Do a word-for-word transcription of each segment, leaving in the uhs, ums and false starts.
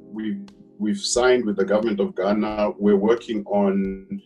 We've, we've signed with the government of Ghana. We're working on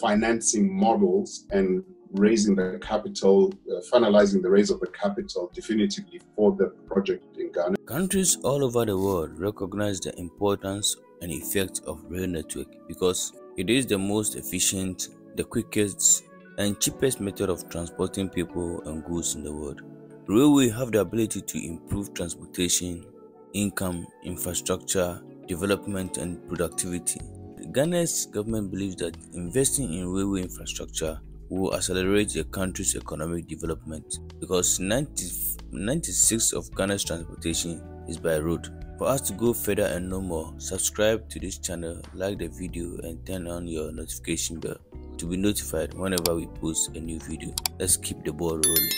financing models and raising the capital, uh, finalizing the raise of the capital definitively for the project in Ghana. Countries all over the world recognize the importance and effect of rail network because it is the most efficient, the quickest and cheapest method of transporting people and goods in the world. Railway have the ability to improve transportation, income, infrastructure, development and productivity. Ghana's government believes that investing in railway infrastructure will accelerate the country's economic development because ninety-six percent of Ghana's transportation is by road. For us to go further and know more, subscribe to this channel, like the video and turn on your notification bell to be notified whenever we post a new video. Let's keep the ball rolling.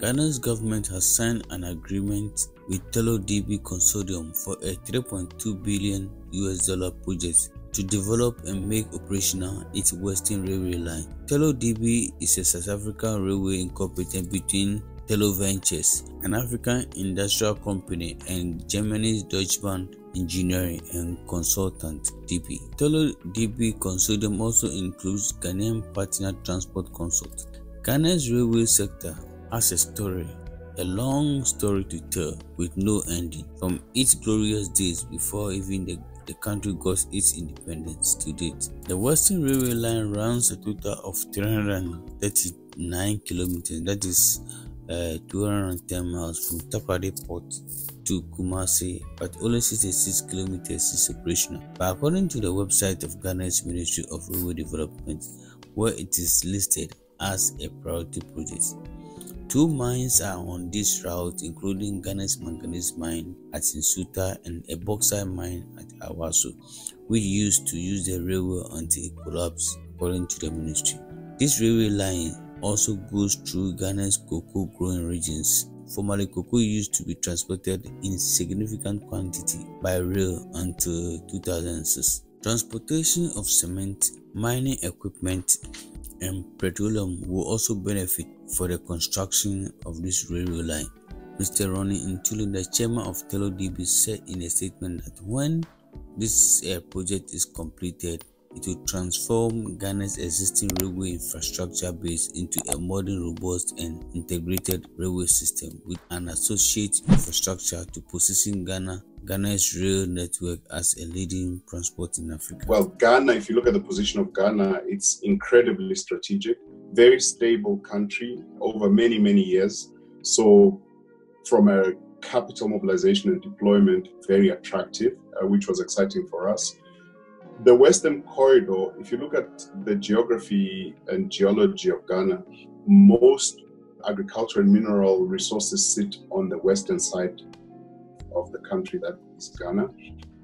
Ghana's government has signed an agreement with Thelo D B consortium for a three point two billion U S dollar project to develop and make operational its Western Railway line. Thelo D B is a South African railway incorporated between Thelo Ventures, an African industrial company, and Germany's Deutsche Bank engineering and consultant D B. Thelo D B consortium also includes Ghanaian partner Transport Consult. Ghana's railway sector has a story, a long story to tell with no ending, from its glorious days before even the The country got its independence to date. The Western Railway line runs a total of three hundred thirty-nine kilometers, that is uh, two hundred ten miles, from Takoradi Port to Kumasi, but only sixty-six kilometers is operational. But according to the website of Ghana's Ministry of Railway Development, where it is listed as a priority project, two mines are on this route, including Ghana's manganese mine at Sinsuta and a bauxite mine at Awaso, which used to use the railway until it collapsed, according to the ministry. This railway line also goes through Ghana's cocoa growing regions. Formerly, cocoa used to be transported in significant quantity by rail until two thousand six. Transportation of cement, mining equipment, and petroleum will also benefit for the construction of this railway line. Mister Ronnie Intulin, the chairman of Thelo D B, said in a statement that when this uh, project is completed, it will transform Ghana's existing railway infrastructure base into a modern, robust and integrated railway system with an associate infrastructure to position Ghana, Ghana's rail network as a leading transport in Africa. Well, Ghana, if you look at the position of Ghana, it's incredibly strategic, very stable country over many, many years. So from a capital mobilization and deployment, very attractive, uh, which was exciting for us. The Western Corridor, if you look at the geography and geology of Ghana, most agricultural and mineral resources sit on the western side of the country, that is Ghana.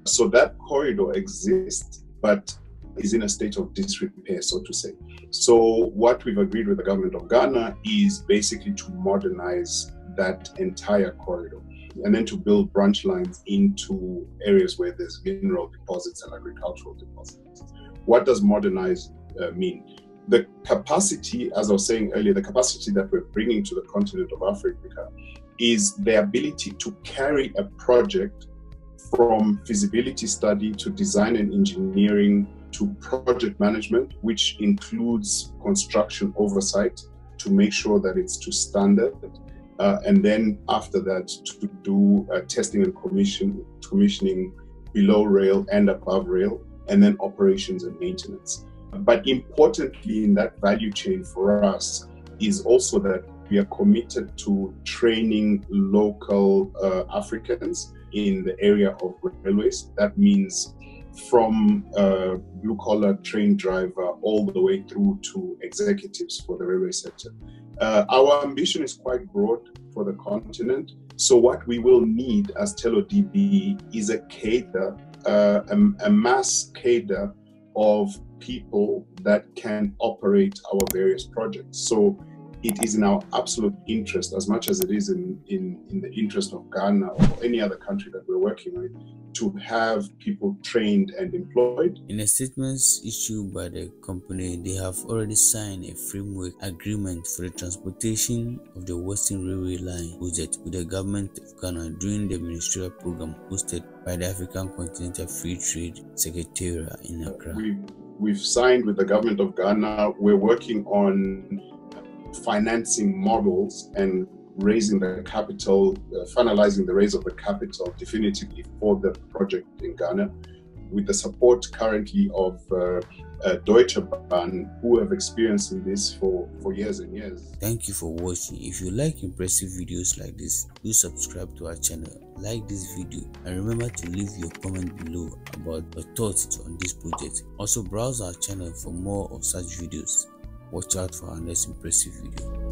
So that corridor exists, but is in a state of disrepair, so to say. So what we've agreed with the government of Ghana is basically to modernize that entire corridor, and then to build branch lines into areas where there's mineral deposits and agricultural deposits. What does modernize uh, mean? The capacity, as I was saying earlier, the capacity that we're bringing to the continent of Africa is the ability to carry a project from feasibility study to design and engineering to project management, which includes construction oversight to make sure that it's to standard. Uh, and then after that, to do uh, testing and commission, commissioning below rail and above rail, and then operations and maintenance. But importantly, in that value chain for us is also that we are committed to training local uh, Africans in the area of railways. That means from a blue-collar train driver all the way through to executives for the railway sector. Uh, our ambition is quite broad for the continent. So what we will need as Thelo D B is a cadre, uh, a, a mass cadre of people that can operate our various projects. So it is in our absolute interest, as much as it is in, in, in the interest of Ghana or any other country that we're working with, to have people trained and employed. In a statement issued by the company, they have already signed a framework agreement for the transportation of the Western Railway Line project with the government of Ghana during the ministerial program hosted by the African Continental Free Trade Secretariat in Accra. We've, we've signed with the government of Ghana. We're working on financing models and raising the capital, uh, finalizing the raise of the capital definitively for the project in Ghana, with the support currently of uh, uh, Deutsche Bahn, who have experience in this for, for years and years. Thank you for watching. If you like impressive videos like this, do subscribe to our channel, like this video, and remember to leave your comment below about your thoughts on this project. Also browse our channel for more of such videos. Watch out for our next impressive video.